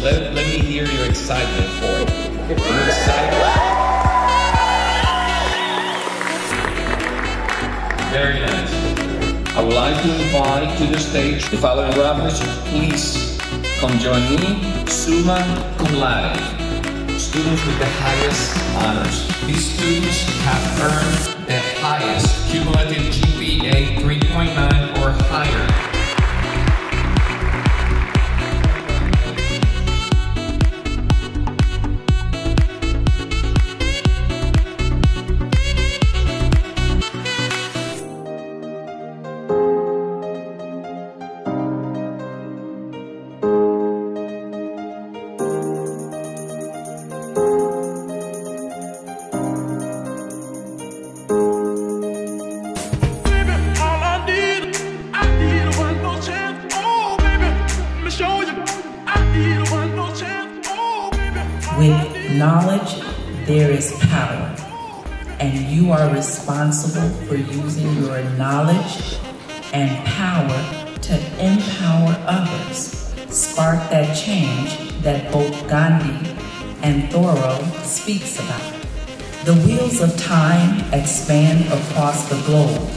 Let me hear your excitement for it. You're excited? Very nice. I would like to invite to the stage the following rappers. Please come join me. Summa cum laude. Students with the highest honors. These students have earned the highest cumulative GPA 3.9 or higher. With knowledge, there is power, and you are responsible for using your knowledge and power to empower others. Spark that change that both Gandhi and Thoreau speaks about. The wheels of time expand across the globe,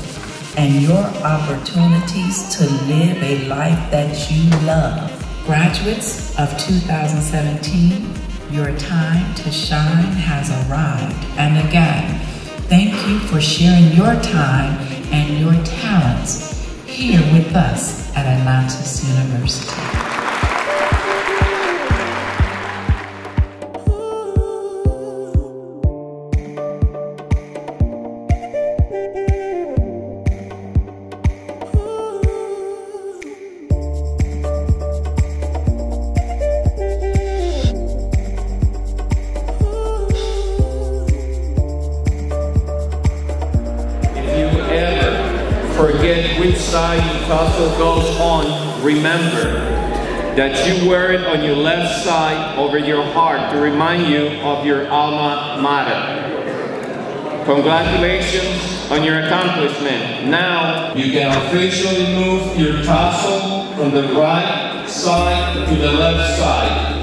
and your opportunities to live a life that you love. Graduates of 2017, your time to shine has arrived. And again, thank you for sharing your time and your talents here with us at Atlantis University. Forget which side the tussle goes on, remember that you wear it on your left side over your heart to remind you of your alma mater. Congratulations on your accomplishment. Now you can officially move your tassel from the right side to the left side.